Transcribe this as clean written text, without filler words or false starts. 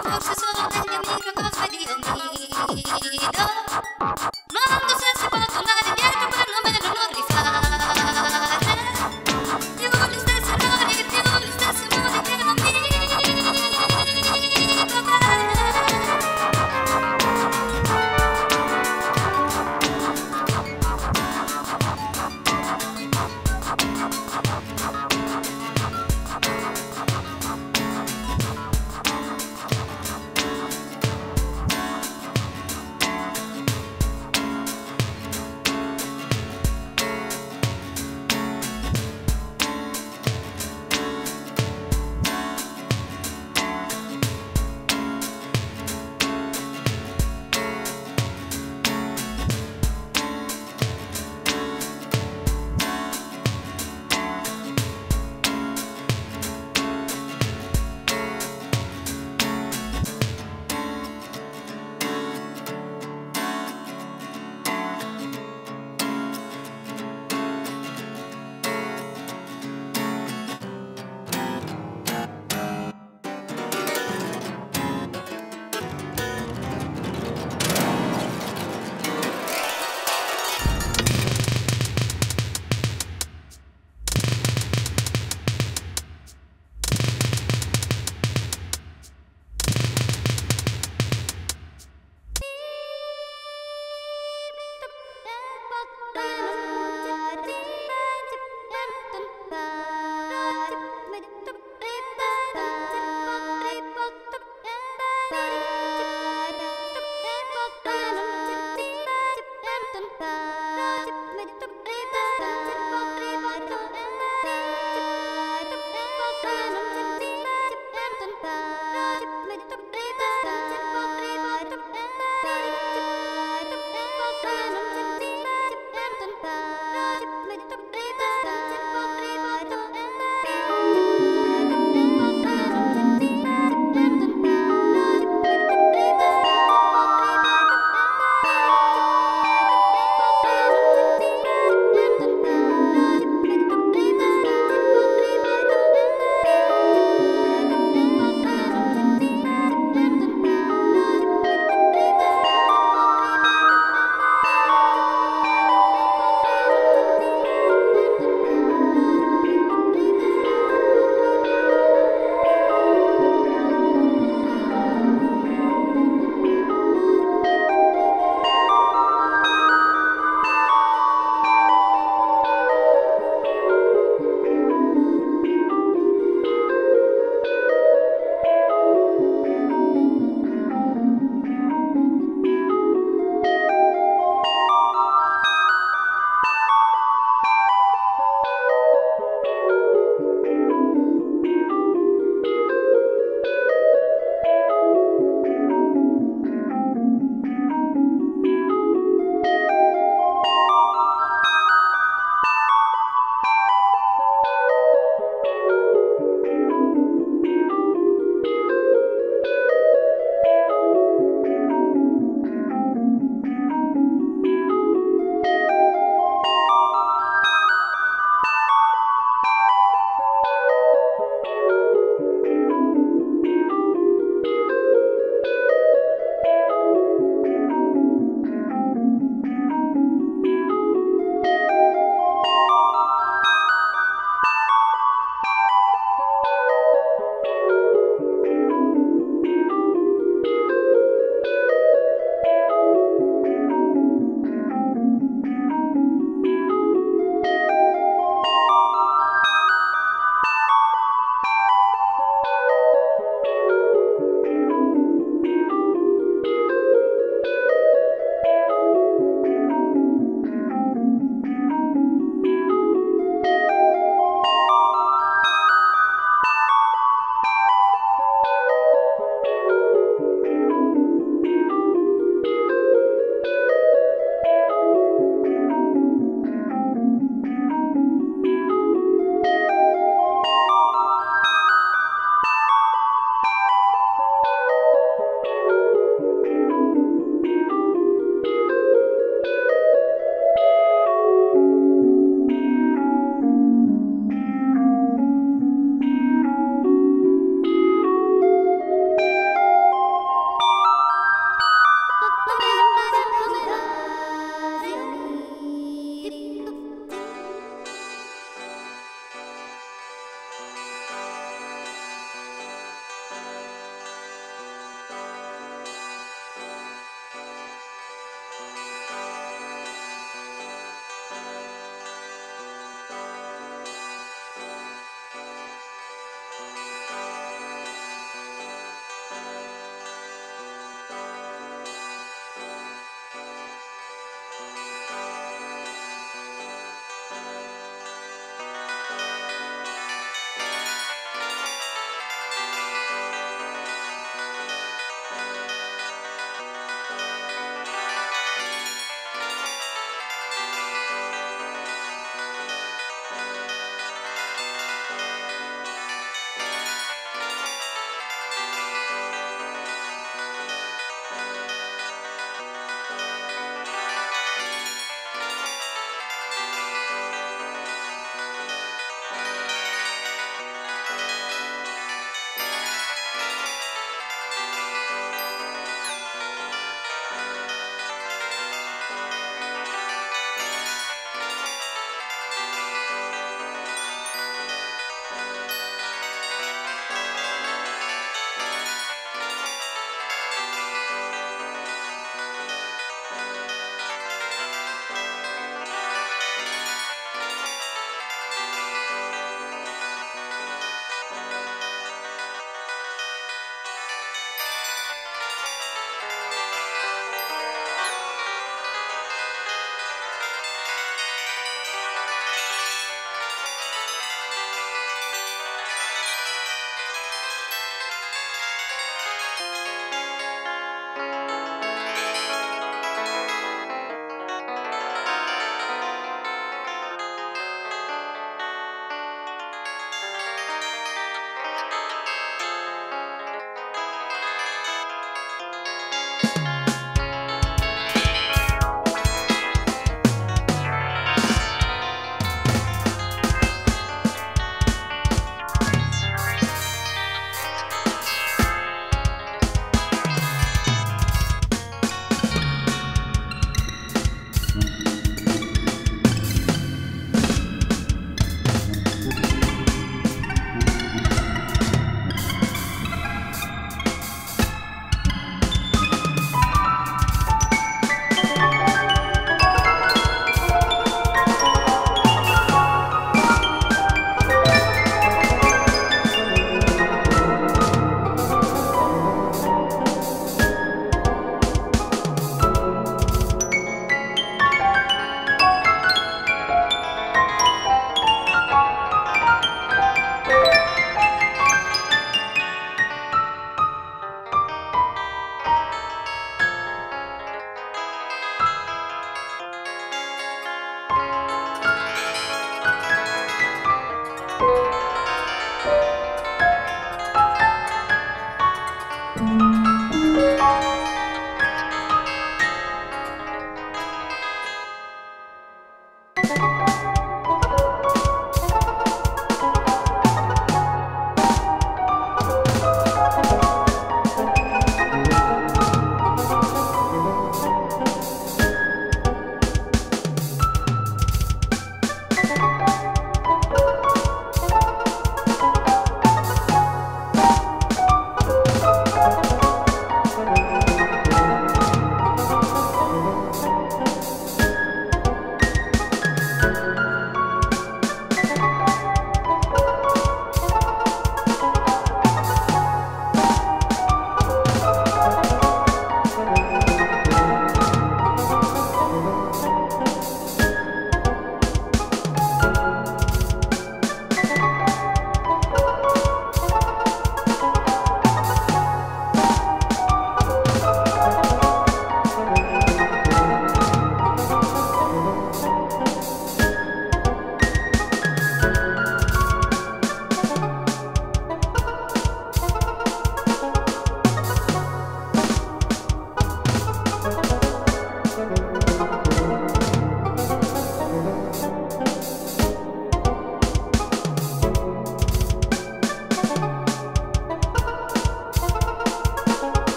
Forse solo nel mio microcosmo di Dio, ma non so se posso.